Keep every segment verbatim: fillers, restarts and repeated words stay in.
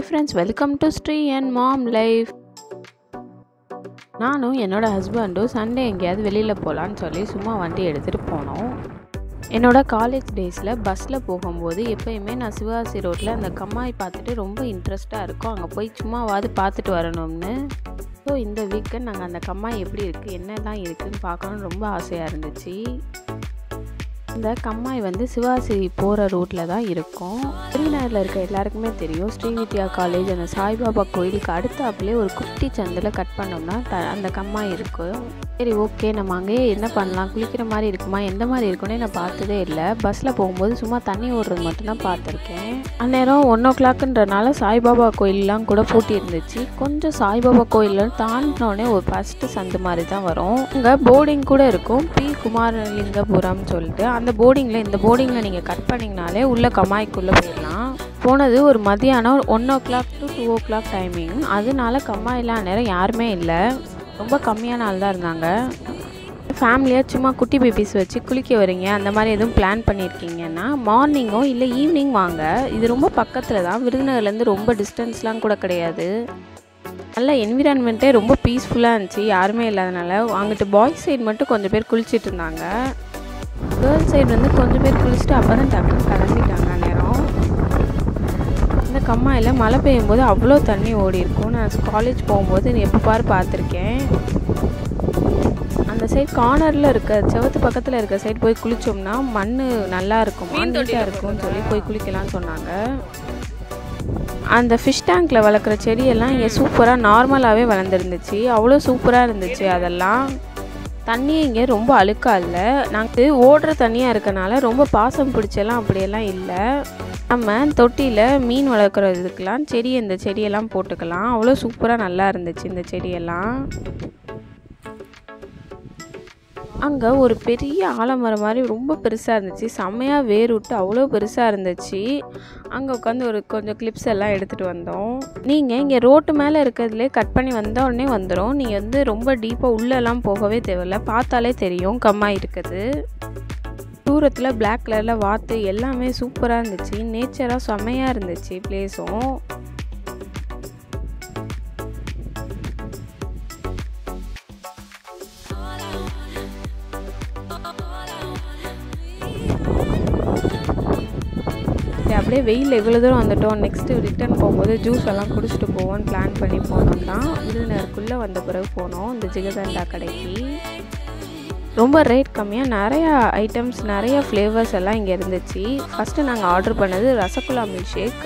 Hi friends, welcome to Sri and Mom Life. நானும் என்னோட ஹஸ்பண்டும் சண்டே எங்கேயாவது வெளியில் போகலான்னு சொல்லி சும்மா வண்டி எடுத்துகிட்டு போனோம். என்னோடய காலேஜ் டேஸில் பஸ்ஸில் போகும்போது எப்போயுமே நான் சிவகாசி ரோட்டில் அந்த கம்மாய் பார்த்துட்டு ரொம்ப இன்ட்ரெஸ்ட்டாக இருக்கும், அங்கே போய் சும்மாவாது பார்த்துட்டு வரணும்னு. ஸோ இந்த வீக்கெண்ட் நாங்கள் அந்த கம்மாய் எப்படி இருக்குது, என்னதான் இருக்குதுன்னு பார்க்கணுன்னு ரொம்ப ஆசையாக இருந்துச்சு. இந்த கம்மாய் வந்து சிவகாசி போகிற ரூட்டில் தான் இருக்கும். ஸ்ரீநகரில் இருக்க எல்லாருக்குமே தெரியும், ஸ்ரீவித்யா காலேஜ் அந்த சாய்பாபா கோயிலுக்கு அடுத்தாப்புலேயே ஒரு குட்டி சந்தில் கட் பண்ணோம்னா த அந்த கம்மாய் இருக்கும். சரி ஓகே, நம்ம அங்கேயே என்ன பண்ணலாம், குளிக்கிற மாதிரி இருக்குமா, எந்த மாதிரி இருக்குன்னு நான் பார்த்ததே இல்லை. பஸ்ஸில் போகும்போது சும்மா தண்ணி ஓடுறது மட்டும்தான் பார்த்துருக்கேன். அந்நேரம் ஒன் ஓ கிளாக்குன்றனால சாய்பாபா கோயிலெலாம் கூட பூட்டி இருந்துச்சு. கொஞ்சம் சாய்பாபா கோயிலில் தாண்டினோடனே ஒரு ஃபஸ்ட்டு சந்து மாதிரி தான் வரும். இங்கே போர்டிங் கூட இருக்கும், பி குமாரலிங்கபுரம்னு சொல்லிட்டு. அந்த போர்டிங்கில் இந்த போர்டிங்கில் நீங்கள் கட் பண்ணிங்கனாலே உள்ளே கம்மாய்க்குள்ளே போயிடலாம். போனது ஒரு மதியானம் one o'clock to two o'clock timing. அதனால கம்மாயெலாம் நேரம் யாருமே இல்லை, ரொம்ப கம்மியான ஆள் தான் இருந்தாங்க. ஃபேமிலியாக சும்மா குட்டி பேபிஸ் வச்சு குளிக்க வரீங்க அந்த மாதிரி எதுவும் பிளான் பண்ணியிருக்கீங்கன்னா மார்னிங்கோ இல்லை ஈவினிங் வாங்க. இது ரொம்ப பக்கத்தில் தான், விருதுநகர்லேருந்து ரொம்ப டிஸ்டன்ஸ்லாம் கூட கிடையாது. நல்ல என்விரான்மெண்ட்டே ரொம்ப பீஸ்ஃபுல்லாக இருந்துச்சு, யாருமே இல்லாதனால. அங்கிட்டு பாய்ஸ் சைடு மட்டும் கொஞ்சம் பேர் குளிச்சுட்டு இருந்தாங்க, கேர்ள்ஸ் சைடு வந்து கொஞ்சம் பேர் குளிச்சுட்டு அப்புறம் டக்குன்னு கலந்துட்டாங்க. நேரம் இந்த கம்மாயில் மழை பெய்யும் போது அவ்வளோ தண்ணி ஓடி இருக்கும். நான் காலேஜ் போகும்போது எப்போ பாரு பார்த்துருக்கேன். அந்த சைடு கார்னரில் இருக்க செவத்து பக்கத்தில் இருக்க சைடு போய் குளித்தோம்னா மண் நல்லா இருக்கும், நீட்டாக இருக்கும்னு சொல்லி போய் குளிக்கலாம்னு சொன்னாங்க. அந்த ஃபிஷ் டேங்கில் வளர்க்குற செடியெல்லாம் இங்கே சூப்பராக நார்மலாகவே வளர்ந்துருந்துச்சு, அவ்வளோ சூப்பராக இருந்துச்சு. அதெல்லாம் தண்ணியே இங்கே ரொம்ப அழுக்காக இல்லை, நாங்கள் ஓடுற தண்ணியாக இருக்கனால ரொம்ப பாசம் பிடிச்செல்லாம் அப்படியெல்லாம் இல்லை. நம்ம தொட்டியில் மீன் வளர்க்குறதுக்கெலாம் செடி இந்த செடியெல்லாம் போட்டுக்கலாம், அவ்வளோ சூப்பராக நல்லா இருந்துச்சு இந்த செடியெல்லாம். அங்கே ஒரு பெரிய ஆலமரம் மாதிரி ரொம்ப பெருசாக இருந்துச்சு, செம்மையாக வேர் விட்டு அவ்வளோ பெருசாக இருந்துச்சு. அங்கே உட்காந்து ஒரு கொஞ்சம் கிளிப்ஸ் எல்லாம் எடுத்துகிட்டு வந்தோம். நீங்கள் இங்கே ரோட்டு மேலே இருக்கிறதுலே கட் பண்ணி வந்தால் உடனே வந்துடும், நீங்கள் வந்து ரொம்ப டீப்பாக உள்ளெல்லாம் போகவே தேவையில்லை, பார்த்தாலே தெரியும் கம்மாய் இருக்குது. தூரத்தில் பிளாக் கலரில் வாத்து எல்லாமே சூப்பராக இருந்துச்சு, நேச்சராக செம்மையாக இருந்துச்சு பிளேஸும். அப்படியே வெயில் எவ்வளோ தூரம் வந்துட்டோம், நெக்ஸ்ட்டு ரிட்டர்ன் போகும்போது ஜூஸ் எல்லாம் குடிச்சிட்டு போவோம்னு பிளான் பண்ணி போனோம் தான். விருதுநகருக்குள்ளே வந்த பிறகு போனோம் இந்த ஜிகதண்டா கடைக்கு. ரொம்ப ரேட் கம்மியாக நிறையா ஐட்டம்ஸ் நிறையா ஃப்ளேவர்ஸ் எல்லாம் இங்கே இருந்துச்சு. ஃபஸ்ட்டு நாங்கள் ஆர்டர் பண்ணது rasgulla milk shake.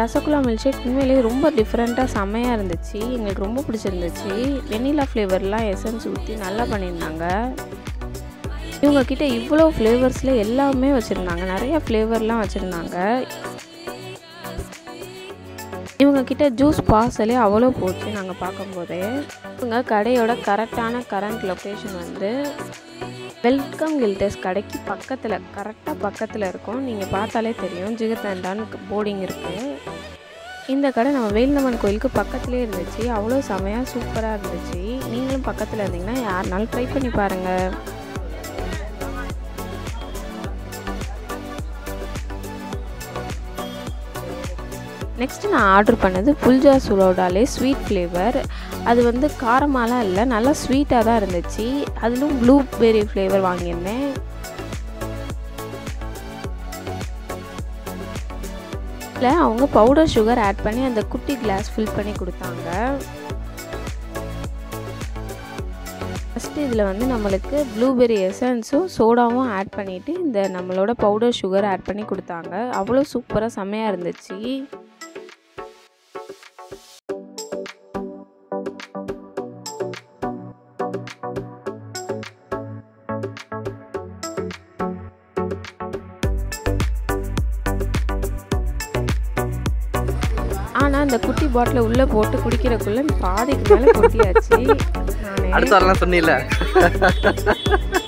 Rasgulla milk shake உண்மையிலேயே ரொம்ப டிஃப்ரெண்ட்டாக செம்மையாக இருந்துச்சு, எங்களுக்கு ரொம்ப பிடிச்சிருந்துச்சு. வெண்ணிலா ஃப்ளேவர்லாம் எசன்ஸ் ஊற்றி நல்லா பண்ணியிருந்தாங்க. இவங்கக்கிட்ட இவ்வளோ ஃப்ளேவர்ஸில் எல்லாமே வச்சுருந்தாங்க, நிறையா ஃப்ளேவர்லாம் வச்சுருந்தாங்க. இவங்கக்கிட்ட ஜூஸ் பார்சலே அவ்வளோ போச்சு நாங்கள் பார்க்கும்போதே. இவங்க கடையோட கரெக்டான கரண்ட் லொக்கேஷன் வந்து வெல்கம் கில்டர்ஸ் கடைக்கு பக்கத்தில், கரெக்டாக பக்கத்தில் இருக்கும். நீங்கள் பார்த்தாலே தெரியும் ஜிகதண்டான்னு போர்டிங் இருக்குது. இந்த கடை நம்ம வேல்நம்மன் கோயிலுக்கு பக்கத்துலேயே இருந்துச்சு, அவ்வளோ செமையாக சூப்பராக இருந்துச்சு. நீங்களும் பக்கத்தில் இருந்தீங்கன்னா யாருனாலும் ட்ரை பண்ணி பாருங்கள். நெக்ஸ்ட்டு நான் ஆர்டர் பண்ணது புல்ஜா சுலோடாலே ஸ்வீட் ஃப்ளேவர். அது வந்து காரமாலாம் இல்லை, நல்லா ஸ்வீட்டாக தான் இருந்துச்சு. அதிலும் ப்ளூபெர்ரி ஃப்ளேவர் வாங்கியிருந்தேன். இல்லை அவங்க பவுடர் சுகர் ஆட் பண்ணி அந்த குட்டி கிளாஸ் ஃபில் பண்ணி கொடுத்தாங்க. ஃபஸ்ட்டு இதில் வந்து நம்மளுக்கு ப்ளூபெர்ரி எசன்ஸும் சோடாவும் ஆட் பண்ணிவிட்டு இந்த நம்மளோட பவுடர் சுகர் ஆட் பண்ணி கொடுத்தாங்க, அவ்வளோ சூப்பராக செம்மையாக இருந்துச்சு. ஆனால் அந்த குட்டி பாட்டிலை உள்ளே போட்டு குடிக்கிறக்குள்ளே பாதிக்கு மேலே கொட்டியாச்சு. அடுத்த வரலாம் சொன்னீங்களா?